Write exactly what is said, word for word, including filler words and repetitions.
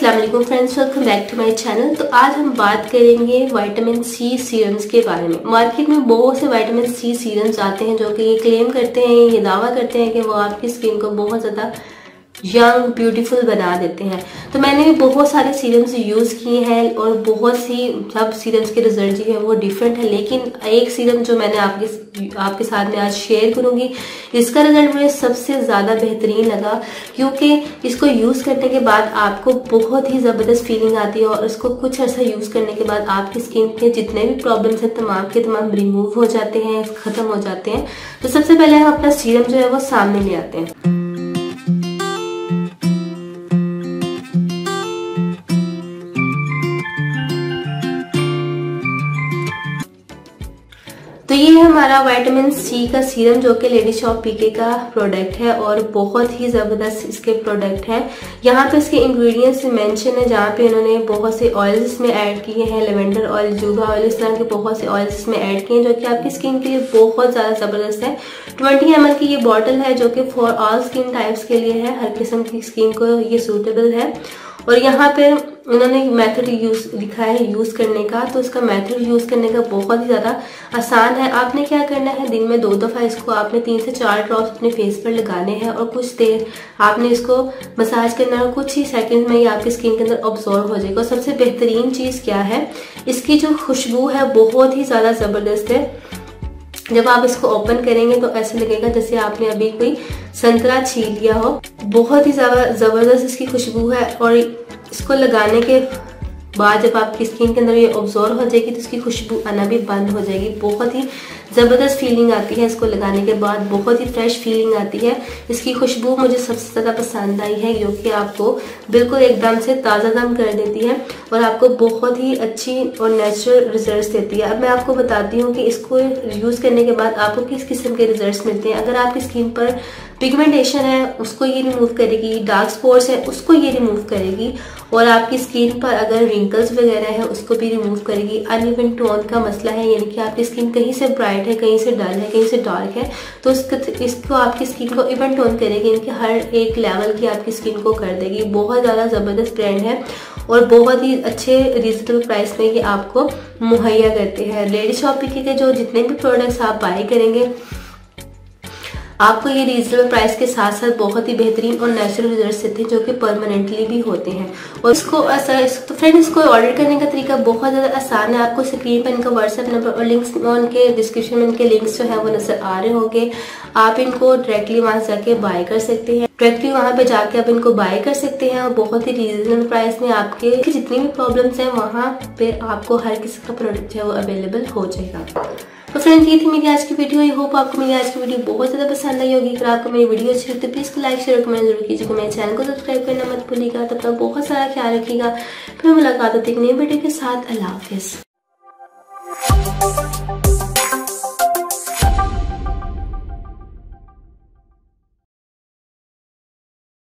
अस्सलाम वालेकुम friends, welcome back to my channel. तो आज हम बात करेंगे विटामिन सी सीरम्स के बारे में। मार्केट में बहुत से विटामिन सी सीरम्स आते हैं जो कि ये क्लेम करते हैं, ये दावा करते हैं कि वो आपकी स्किन को बहुत ज़्यादा यंग ब्यूटीफुल बना देते हैं। तो मैंने भी बहुत सारे सीरम्स यूज़ किए हैं और बहुत सी सब सीरम्स के रिजल्ट जो है वो डिफरेंट है, लेकिन एक सीरम जो मैंने आपके आपके साथ में आज शेयर करूँगी, इसका रिजल्ट मुझे सबसे ज़्यादा बेहतरीन लगा, क्योंकि इसको यूज़ करने के बाद आपको बहुत ही ज़बरदस्त फीलिंग आती है और इसको कुछ अर्सा यूज़ करने के बाद आपकी स्किन के जितने भी प्रॉब्लम्स हैं तमाम के तमाम रिमूव हो जाते हैं, ख़त्म हो जाते हैं। तो सबसे पहले हम अपना सीरम जो है वो सामने ले आते हैं। तो ये है हमारा विटामिन सी का सीरम जो कि लेडीजशॉपपीके का प्रोडक्ट है और बहुत ही ज़बरदस्त इसके प्रोडक्ट हैं। यहाँ पे इसके इंग्रेडिएंट्स मेंशन है, जहाँ पे इन्होंने बहुत से ऑयल्स में ऐड किए हैं, लेवेंडर ऑयल, जूबा ऑयल, इस तरह के बहुत से ऑयल्स में ऐड किए हैं जो कि आपकी स्किन के लिए बहुत ज़्यादा ज़बरदस्त है। ट्वेंटी एम एल की ये बॉटल है जो कि फॉर ऑल स्किन टाइप्स के लिए है, हर किस्म की स्किन को ये सूटेबल है। और यहाँ पे उन्होंने मेथड यूज़ लिखा है यूज़ करने का, तो इसका मेथड यूज़ करने का बहुत ही ज़्यादा आसान है। आपने क्या करना है, दिन में दो दफ़ा इसको आपने तीन से चार ड्रॉप्स अपने फेस पर लगाने हैं और कुछ देर आपने इसको मसाज करना है और कुछ ही सेकंड में ये आपकी स्किन के अंदर ऑब्जॉर्व हो जाएगा। सबसे बेहतरीन चीज़ क्या है, इसकी जो खुशबू है बहुत ही ज़्यादा ज़बरदस्त है। जब आप इसको ओपन करेंगे तो ऐसे लगेगा जैसे आपने अभी कोई संतरा छील लिया हो, बहुत ही ज़्यादा ज़बरदस्त इसकी खुशबू है। और इसको लगाने के बाद जब आपकी स्किन के अंदर ये ऑब्जॉर्व हो जाएगी तो इसकी खुशबू आना भी बंद हो जाएगी। बहुत ही ज़बरदस्त फीलिंग आती है इसको लगाने के बाद, बहुत ही फ्रेश फीलिंग आती है। इसकी खुशबू मुझे सबसे ज़्यादा पसंद आई है, जो कि आपको बिल्कुल एकदम से ताज़ा दम कर देती है और आपको बहुत ही अच्छी और नेचुरल रिजल्ट्स देती है। अब मैं आपको बताती हूँ कि इसको यूज़ करने के बाद आपको किस किस्म के रिजल्ट्स मिलते हैं। अगर आपकी स्किन पर पिगमेंटेशन है उसको ये रिमूव करेगी, डार्क स्पॉट्स है उसको ये रिमूव करेगी, और आपकी स्किन पर अगर रिंकल्स वगैरह है उसको भी रिमूव करेगी। अनइवन टोन का मसला है, यानी कि आपकी स्किन कहीं से ब्राइट है, कहीं से डल है, कहीं से डार्क है, तो इसको आपकी स्किन को इवन टोन करेगी, इनके हर एक लेवल की आपकी स्किन को कर देगी। बहुत ज़्यादा ज़बरदस्त ब्रांड है और बहुत ही अच्छे रीज़नेबल प्राइस में ये आपको मुहैया करते हैं। लेडीजशॉपपीके के जो जितने भी प्रोडक्ट्स आप बाई करेंगे आपको ये रीजनेबल प्राइस के साथ साथ बहुत ही बेहतरीन और नेचुरल रिजल्ट्स देते हैं जो कि परमानेंटली भी होते हैं। और इसको असर तो फ्रेंड इसको ऑर्डर करने का तरीका बहुत ज़्यादा आसान है। आपको स्क्रीन पर इनका व्हाट्सएप नंबर और लिंक्स उनके डिस्क्रिप्शन में इनके लिंक्स जो है वो नज़र आ रहे होंगे। आप इनको डायरेक्टली वहाँ जाके बाय कर सकते हैं, डायरेक्टली वहाँ पे जाके आप इनको बाय कर सकते हैं और बहुत ही रीजनेबल प्राइस में आपके जितनी भी प्रॉब्लम्स हैं वहाँ पे आपको हर किसी का प्रोडक्ट जो है वो अवेलेबल हो जाएगा। तो फ्रेंड ये थी मेरी आज की वीडियो, आई होप आपको मेरी आज की वीडियो बहुत ज़्यादा पसंद आई होगी। अगर आपको मेरी वीडियो अच्छी लगती है प्लीज़ को लाइक शेयर कमेंट जरूर कीजिएगा, मेरे चैनल को सब्सक्राइब करना मत भूलिएगा। तब तक बहुत सारा ख्याल रखिएगा, फिर मुलाकात होती है नई वीडियो के साथ। अल्लाह हाफिज़।